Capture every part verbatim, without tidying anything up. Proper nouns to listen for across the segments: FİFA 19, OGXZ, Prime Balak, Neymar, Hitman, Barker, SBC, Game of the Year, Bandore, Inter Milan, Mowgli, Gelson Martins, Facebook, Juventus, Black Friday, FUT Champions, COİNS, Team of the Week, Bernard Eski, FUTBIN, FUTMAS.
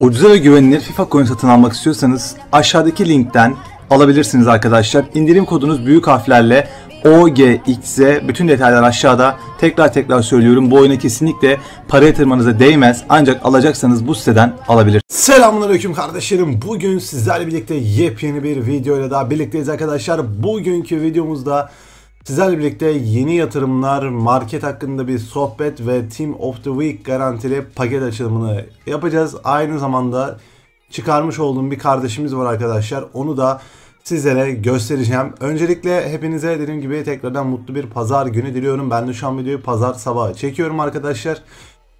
Ucuza ve güvenilir FIFA coin satın almak istiyorsanız aşağıdaki linkten alabilirsiniz arkadaşlar. İndirim kodunuz büyük harflerle O G X Z. Bütün detaylar aşağıda. Tekrar tekrar söylüyorum, bu oyuna kesinlikle para yatırmanıza değmez. Ancak alacaksanız bu siteden alabilirsiniz. Selamünaleyküm kardeşlerim. Bugün sizlerle birlikte yepyeni bir videoyla daha birlikteyiz arkadaşlar. Bugünkü videomuzda sizlerle birlikte yeni yatırımlar, market hakkında bir sohbet ve Team of the Week garantili paket açılımını yapacağız. Aynı zamanda çıkarmış olduğum bir kardeşimiz var arkadaşlar. Onu da sizlere göstereceğim. Öncelikle hepinize dediğim gibi tekrardan mutlu bir pazar günü diliyorum. Ben de şu an videoyu pazar sabahı çekiyorum arkadaşlar.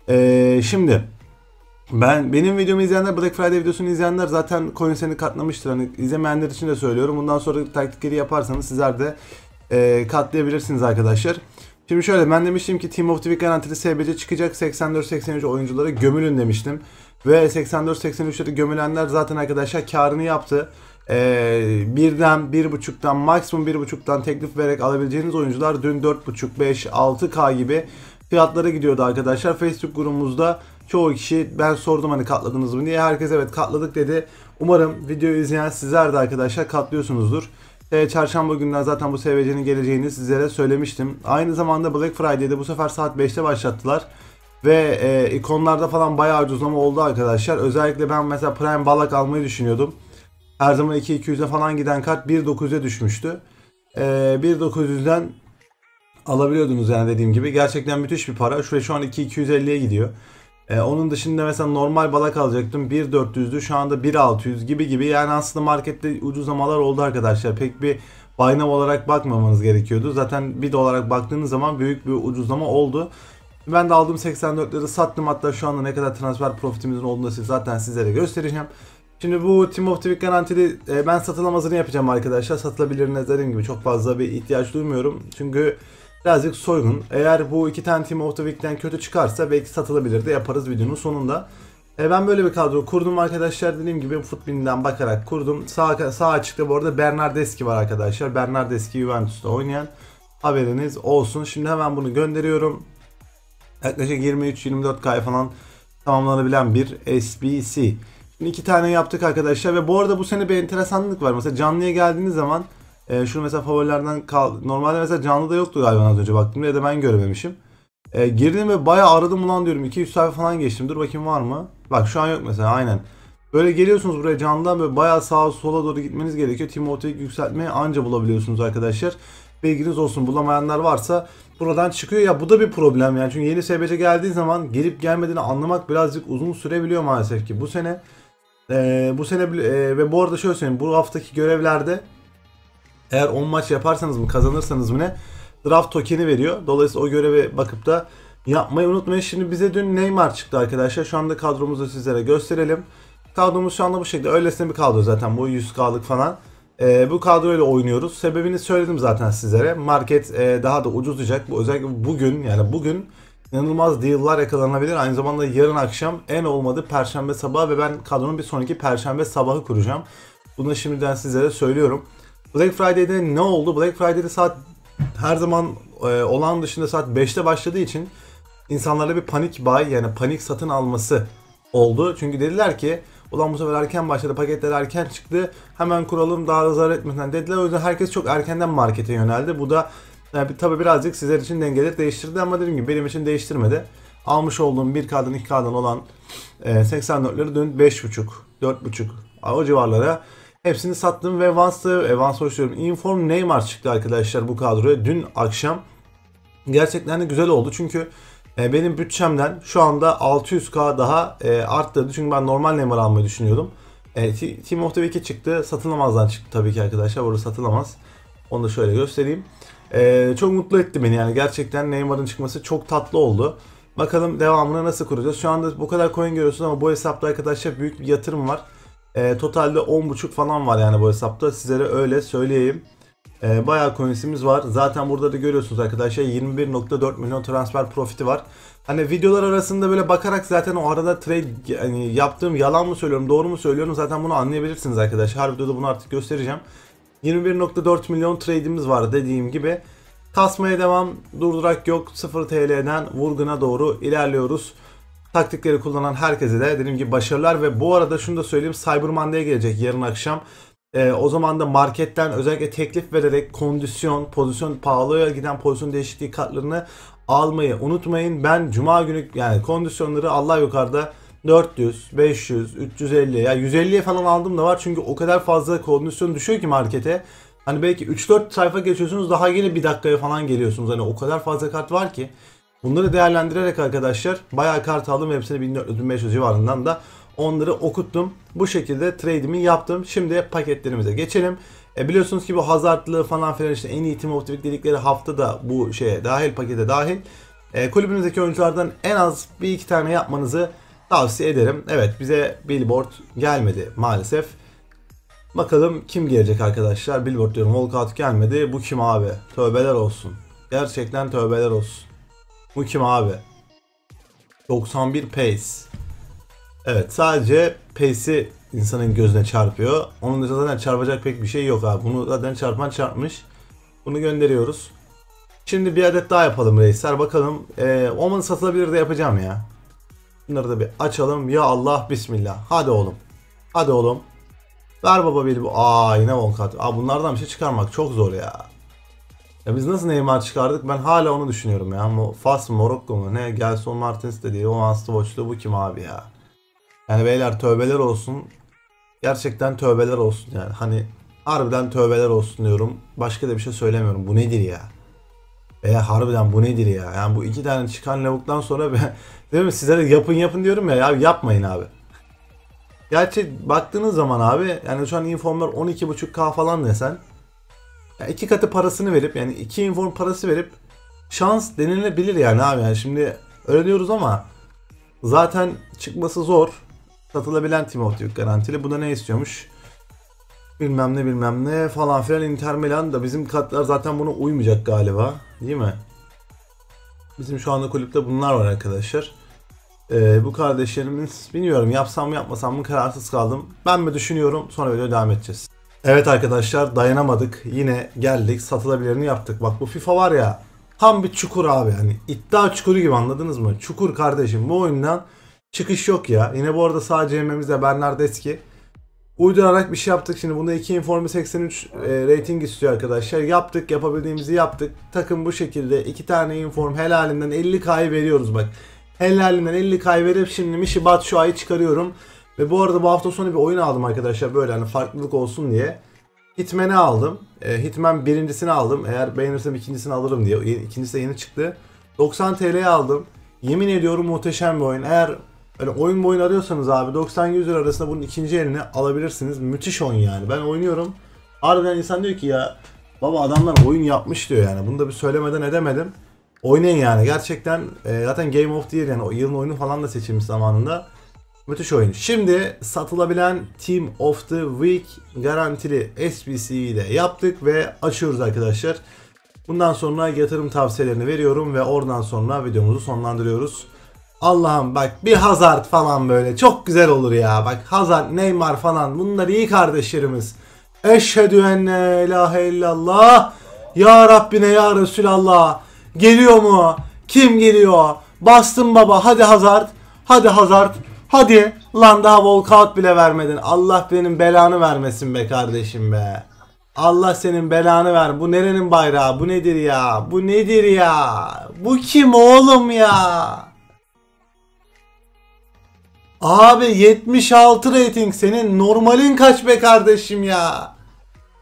Ee, şimdi ben benim videomu izleyenler, Black Friday videosunu izleyenler zaten coin seni katlamıştır. Hani izlemeyenler için de söylüyorum. Bundan sonra taktikleri yaparsanız sizler de E, katlayabilirsiniz arkadaşlar. Şimdi şöyle, ben demiştim ki Team of the Week garantili S B C çıkacak, seksen dört seksen üç oyunculara gömülün demiştim. Ve seksen dört seksen üç'leri gömülenler zaten arkadaşlar karını yaptı. E, birden bir buçuk'tan maksimum bir buçuk'tan teklif vererek alabileceğiniz oyuncular dün dört buçuk beş altı K gibi fiyatlara gidiyordu arkadaşlar. Facebook grubumuzda çoğu kişi, ben sordum hani katladınız mı diye, herkes evet katladık dedi. Umarım videoyu izleyen sizler de arkadaşlar katlıyorsunuzdur. E, çarşamba günler zaten bu S B C'nin geleceğini sizlere söylemiştim. Aynı zamanda Black Friday'de bu sefer saat beş'te başlattılar. Ve e, ikonlarda falan bayağı ucuzlama oldu arkadaşlar. Özellikle ben mesela Prime Balak almayı düşünüyordum. Her zaman iki bin iki yüz'e falan giden kart bin dokuz yüz'e düşmüştü. E, bin dokuz yüz'den alabiliyordunuz yani, dediğim gibi. Gerçekten müthiş bir para. Şuraya şu an iki bin iki yüz elli'ye gidiyor. Ee, onun dışında mesela normal balak alacaktım, bin dört yüz'dü, şu anda bin altı yüz gibi gibi. Yani aslında markette ucuzlamalar oldu arkadaşlar, pek bir buy now olarak bakmamanız gerekiyordu. Zaten bir olarak baktığınız zaman büyük bir ucuzlama oldu. Ben de aldığım seksen dört'leri sattım, hatta şu anda ne kadar transfer profitimizin olduğunu zaten sizlere göstereceğim. Şimdi bu Team of the Week garantili e, ben satılamazını yapacağım arkadaşlar. Satılabilirine dediğim gibi çok fazla bir ihtiyaç duymuyorum çünkü birazcık soygun. Eğer bu iki tane Team of the Week'ten kötü çıkarsa belki satılabilir de yaparız videonun sonunda. E ben böyle bir kadro kurdum arkadaşlar. Dediğim gibi FUTBIN'den bakarak kurdum. Sağ, sağ açıkta bu arada Bernard Eski var arkadaşlar. Bernard Eski Juventus'ta oynayan, haberiniz olsun. Şimdi hemen bunu gönderiyorum. Yaklaşık yirmi üç yirmi dört K falan tamamlanabilen bir S B C. Şimdi iki tane yaptık arkadaşlar. Ve bu arada bu sene bir enteresanlık var. Mesela canlıya geldiğiniz zaman Ee, şunu mesela favorilerden kal. Normalde mesela canlı da yoktu galiba az önce baktığımda, ya da ben görememişim. Ee, girdim ve bayağı aradım ulan diyorum, iki yüz sayfa falan geçtim, dur bakayım var mı? Bak şu an yok mesela, aynen. Böyle geliyorsunuz buraya canlıdan, böyle bayağı sağa sola doğru gitmeniz gerekiyor. Team of the Week yükseltmeyi anca bulabiliyorsunuz arkadaşlar. Bilginiz olsun, bulamayanlar varsa buradan çıkıyor. Ya bu da bir problem yani, çünkü yeni S B C geldiği zaman gelip gelmediğini anlamak birazcık uzun sürebiliyor maalesef ki bu sene. Ee, bu sene e, ve bu arada şöyle söyleyeyim, bu haftaki görevlerde eğer on maç yaparsanız mı kazanırsanız mı ne, draft tokeni veriyor. Dolayısıyla o göreve bakıp da yapmayı unutmayın. Şimdi bize dün Neymar çıktı arkadaşlar. Şu anda kadromuzu sizlere gösterelim. Kadromuz şu anda bu şekilde. Öylesine bir kadro zaten bu, yüz K'lık falan. Ee, bu kadroyla oynuyoruz. Sebebini söyledim zaten sizlere. Market e, daha da ucuzlayacak. Bu, özellikle bugün, yani bugün inanılmaz deal'lar yakalanabilir. Aynı zamanda yarın akşam, en olmadı perşembe sabahı ve ben kadronun bir sonraki perşembe sabahı kuracağım. Bunu şimdiden sizlere söylüyorum. Black Friday'de ne oldu? Black Friday'de saat her zaman e, olan dışında saat beş'te başladığı için insanlarda bir panik buy, yani panik satın alması oldu. Çünkü dediler ki ulan bu sefer erken başladı, paketler erken çıktı, hemen kuralım daha da zarar etmeden dediler. O yüzden herkes çok erkenden markete yöneldi. Bu da yani, tabi birazcık sizler için dengeleri değiştirdi ama dediğim gibi benim için değiştirmedi. Almış olduğum bir K'dan iki K'dan olan e, seksen dört'leri dün beş buçuk dört buçuk o civarlara hepsini sattım ve Evans'ı, Evans'ı hoşluyorum. Inform Neymar çıktı arkadaşlar bu kadroya dün akşam. Gerçekten de güzel oldu çünkü benim bütçemden şu anda altı yüz K daha arttırdı. Çünkü ben normal Neymar almayı düşünüyordum. Team of the Week'e çıktı. Satılamazdan çıktı tabii ki arkadaşlar. Orada satılamaz. Onu da şöyle göstereyim. Çok mutlu etti beni yani. Gerçekten Neymar'ın çıkması çok tatlı oldu. Bakalım devamını nasıl kuracağız. Şu anda bu kadar coin görüyorsunuz ama bu hesapta arkadaşlar büyük bir yatırım var. E, totalde on buçuk falan var yani bu hesapta, sizlere öyle söyleyeyim. E, bayağı coinsimiz var. Zaten burada da görüyorsunuz arkadaşlar yirmi bir nokta dört milyon transfer profiti var. Hani videolar arasında böyle bakarak zaten o arada trade yani yaptığım, yalan mı söylüyorum doğru mu söylüyorum zaten bunu anlayabilirsiniz arkadaşlar. Her videoda bunu artık göstereceğim. yirmi bir nokta dört milyon trade'imiz var dediğim gibi. Kasmaya devam, durdurak yok, sıfır T L'den vurguna doğru ilerliyoruz. taktikleri kullanan herkese de dediğim gibi başarılar. Ve bu arada şunu da söyleyeyim, Cyber Monday'e gelecek yarın akşam. Ee, o zaman da marketten özellikle teklif vererek kondisyon, pozisyon, pahalıya giden pozisyon değişikliği kartlarını almayı unutmayın. Ben cuma günü yani kondisyonları Allah yukarıda dört yüz, beş yüz, üç yüz elli ya yüz elliye falan aldım da var, çünkü o kadar fazla kondisyon düşüyor ki markete. Hani belki üç dört sayfa geçiyorsunuz, daha yine bir dakikaya falan geliyorsunuz. Hani o kadar fazla kart var ki. Bunları değerlendirerek arkadaşlar bayağı kart aldım, hepsini bin dört yüz bin beş yüz civarından da onları okuttum. Bu şekilde trade'imi yaptım. Şimdi paketlerimize geçelim. E biliyorsunuz ki bu hazardlı falan filan işte en iyi Team of the Week dedikleri hafta da bu şeye dahil, pakete dahil. E, kulübünüzdeki oyunculardan en az bir iki tane yapmanızı tavsiye ederim. Evet, bize Billboard gelmedi maalesef. Bakalım kim gelecek arkadaşlar. Billboard diyorum, Walkout gelmedi. Bu kim abi? Tövbeler olsun. Gerçekten tövbeler olsun. Bu kim abi? doksan bir pace. Evet, sadece pace'i insanın gözüne çarpıyor. Onun dışında zaten çarpacak pek bir şey yok abi. Bunu zaten çarpan çarpmış. Bunu gönderiyoruz. Şimdi bir adet daha yapalım reisler. Bakalım. Ee, Oman satılabilir de yapacağım ya. Bunları da bir açalım. Ya Allah, bismillah. Hadi oğlum. Hadi oğlum. Ver baba bir bu. Aa, yine Volkat. Aa, bunlardan bir şey çıkarmak çok zor ya. Ya biz nasıl Neymar çıkardık? Ben hala onu düşünüyorum ya. Fas mı, Morocco mu? Ne? Gelson Martins dediği o Anstavoçlu, bu kim abi ya? Yani beyler tövbeler olsun. Gerçekten tövbeler olsun yani. Hani harbiden tövbeler olsun diyorum. Başka da bir şey söylemiyorum. Bu nedir ya? Veya harbiden bu nedir ya? Yani bu iki tane çıkan lavuktan sonra be, değil mi? Size de yapın yapın diyorum ya. Ya yapmayın abi. Gerçi baktığınız zaman abi yani şu an informlar on iki buçuk K falan desen, yani iki katı parasını verip yani iki inform parası verip şans denilebilir yani abi. Yani şimdi öyle diyoruz ama zaten çıkması zor. Satılabilen Team of the Week garantili. Bu da ne istiyormuş? Bilmem ne bilmem ne falan filan. Inter Milan da bizim katlar zaten buna uymayacak galiba. Değil mi? Bizim şu anda kulüpte bunlar var arkadaşlar. Ee, bu kardeşlerimiz bilmiyorum yapsam mı yapmasam mı kararsız kaldım. Ben mi düşünüyorum, sonra video devam edeceğiz. Evet arkadaşlar, dayanamadık. Yine geldik, satılabilirini yaptık. Bak bu FIFA var ya, tam bir çukur abi yani. İddia çukuru gibi, anladınız mı? Çukur kardeşim, bu oyundan çıkış yok ya. Yine bu arada sadece M M'imizde Bernard Eski. Uydurarak bir şey yaptık. Şimdi bunda iki informi seksen üç e, rating istiyor arkadaşlar. Yaptık, yapabildiğimizi yaptık. Takım bu şekilde iki tane inform helalinden elli K'yı veriyoruz bak. Helalinden elli K'yı verip şimdi Mishibat şu ayı çıkarıyorum. Ve bu arada bu hafta sonu bir oyun aldım arkadaşlar, böyle hani farklılık olsun diye. Hitman'ı aldım. E, Hitman birincisini aldım. Eğer beğenirsem ikincisini alırım diye. İkincisi de yeni çıktı. doksan T L'ye aldım. Yemin ediyorum muhteşem bir oyun. Eğer öyle oyun boyun arıyorsanız abi doksan yüz lira arasında bunun ikinci elini alabilirsiniz. Müthiş oyun yani. Ben oynuyorum. Harbiden insan diyor ki ya baba adamlar oyun yapmış diyor yani. Bunu da bir söylemeden edemedim. Oynayın yani. Gerçekten e, zaten Game of the Year yani o yılın oyunu falan da seçilmiş zamanında. Müthiş oyun. Şimdi satılabilen Team of the Week garantili S B C'yi de yaptık ve açıyoruz arkadaşlar. Bundan sonra yatırım tavsiyelerini veriyorum ve oradan sonra videomuzu sonlandırıyoruz. Allah'ım bak bir Hazard falan böyle çok güzel olur ya. Bak Hazard, Neymar falan, bunlar iyi kardeşlerimiz. Eşhedü en la ilahe illallah. Ya Rabbine ya Resulallah. Geliyor mu? Kim geliyor? Bastım baba, hadi Hazard. Hadi Hazard. Hadi lan, daha walkout bile vermedin. Allah benim belanı vermesin be kardeşim be. Allah senin belanı ver. Bu nerenin bayrağı? Bu nedir ya? Bu nedir ya? Bu kim oğlum ya? Abi yetmiş altı rating, senin normalin kaç be kardeşim ya?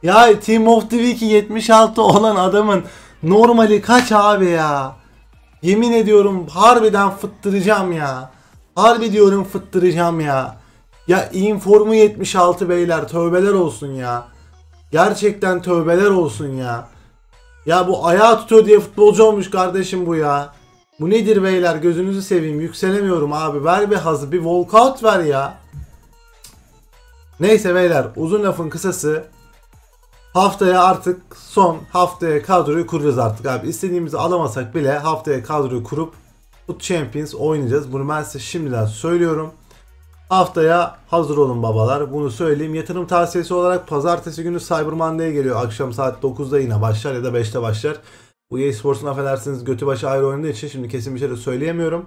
Ya Team of the Week'i yetmiş altı olan adamın normali kaç abi ya? Yemin ediyorum harbiden fıttıracağım ya. Harbi diyorum fıttıracağım ya. Ya informu yetmiş altı beyler, tövbeler olsun ya. Gerçekten tövbeler olsun ya. Ya bu ayağı tutuyor diye futbolcu olmuş kardeşim bu ya. Bu nedir beyler, gözünüzü seveyim, yükselemiyorum abi. Ver bir hazı, bir walkout ver ya. Neyse beyler, uzun lafın kısası, haftaya artık son haftaya kadroyu kuracağız artık abi. İstediğimizi alamasak bile haftaya kadroyu kurup FUT Champions oynayacağız. Bunu ben size şimdiden söylüyorum. Haftaya hazır olun babalar. Bunu söyleyeyim. Yatırım tavsiyesi olarak pazartesi günü Cyber Monday'e geliyor. Akşam saat dokuzda yine başlar ya da beşte başlar. Bu E-Sports'un affedersiniz götü başı ayrı oynadığı için şimdi kesin bir şey de söyleyemiyorum.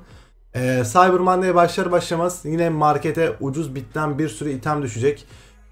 Ee, Cyber Monday'e başlar başlamaz yine markete ucuz bitten bir sürü item düşecek.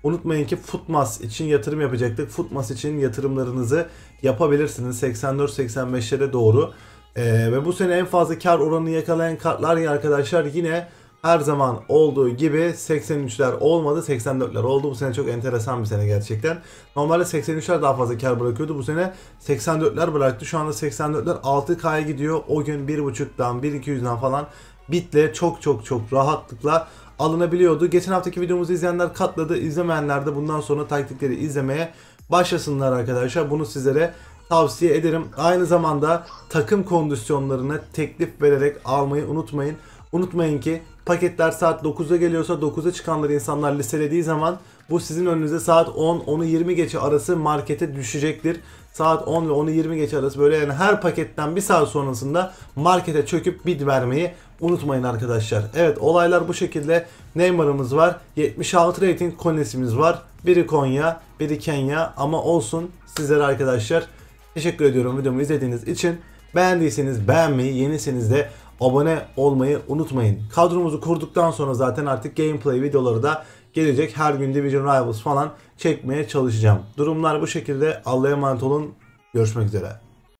Unutmayın ki FUTMAS için yatırım yapacaktık. FUTMAS için yatırımlarınızı yapabilirsiniz seksen dört seksen beşlere doğru. Ee, ve bu sene en fazla kar oranını yakalayan kartlar ya arkadaşlar yine her zaman olduğu gibi seksen üçler olmadı, seksen dörtler oldu. Bu sene çok enteresan bir sene gerçekten. Normalde seksen üçler daha fazla kar bırakıyordu. Bu sene seksen dörtler bıraktı. Şu anda seksen dörtler altı kaya gidiyor. O gün bir buçuktan bin iki yüzden falan bitle çok çok çok rahatlıkla alınabiliyordu. Geçen haftaki videomuzu izleyenler katladı. İzlemeyenler de bundan sonra taktikleri izlemeye başlasınlar arkadaşlar. Bunu sizlere tavsiye ederim. Aynı zamanda takım kondisyonlarına teklif vererek almayı unutmayın. Unutmayın ki paketler saat dokuzda geliyorsa dokuza çıkanları insanlar listelediği zaman bu sizin önünüze saat on, onu yirmi geçe arası markete düşecektir. Saat on ve onu yirmi geçe arası böyle yani her paketten bir saat sonrasında markete çöküp bid vermeyi unutmayın arkadaşlar. Evet, olaylar bu şekilde. Neymar'ımız var. yetmiş altı rating konesimiz var. Biri Konya, biri Kenya ama olsun sizlere arkadaşlar. Teşekkür ediyorum videomu izlediğiniz için. Beğendiyseniz beğenmeyi, yeniseniz de abone olmayı unutmayın. Kadromuzu kurduktan sonra zaten artık gameplay videoları da gelecek. Her gün Division Rivals falan çekmeye çalışacağım. Durumlar bu şekilde. Allah'a emanet olun. Görüşmek üzere.